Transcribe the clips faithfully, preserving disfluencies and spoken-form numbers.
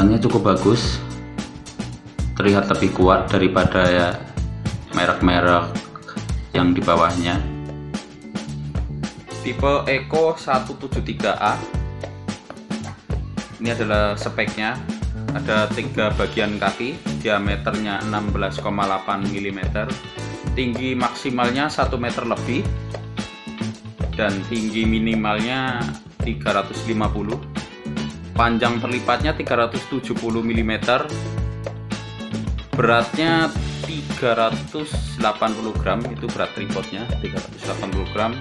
kedengarannya cukup bagus, terlihat lebih kuat daripada ya merek-merek yang di bawahnya. Tipe Eco seratus tujuh puluh tiga A, ini adalah speknya. Ada tiga bagian kaki, diameternya enam belas koma delapan milimeter, tinggi maksimalnya satu meter lebih, dan tinggi minimalnya tiga ratus lima puluh, panjang terlipatnya tiga ratus tujuh puluh milimeter, beratnya tiga ratus delapan puluh gram, itu berat tripodnya tiga ratus delapan puluh gram,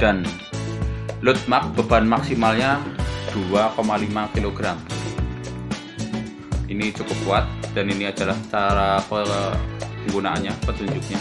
dan load max, beban maksimalnya dua koma lima kilogram. Ini cukup kuat, dan ini adalah cara penggunaannya, petunjuknya.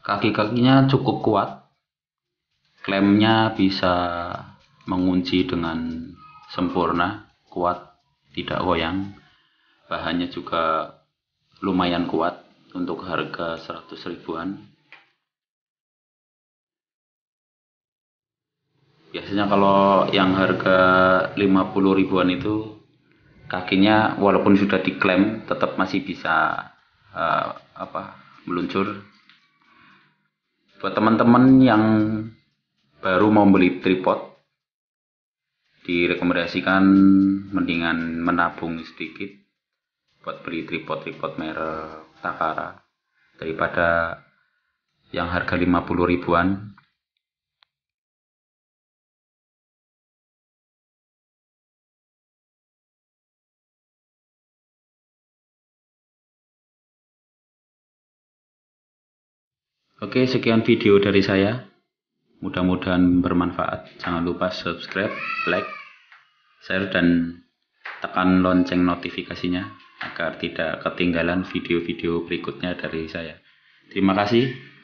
Kaki-kakinya cukup kuat, klemnya bisa mengunci dengan sempurna, kuat, tidak goyang. Bahannya juga lumayan kuat untuk harga seratus ribuan. Biasanya kalau yang harga lima puluh ribuan itu kakinya walaupun sudah diklem tetap masih bisa uh, apa meluncur. Buat teman-teman yang baru mau beli tripod, direkomendasikan mendingan menabung sedikit buat beli tripod-tripod merek Takara daripada yang harga lima puluh ribuan. Oke, sekian video dari saya. Mudah-mudahan bermanfaat. Jangan lupa subscribe, like, share, dan tekan lonceng notifikasinya agar tidak ketinggalan video-video berikutnya dari saya. Terima kasih.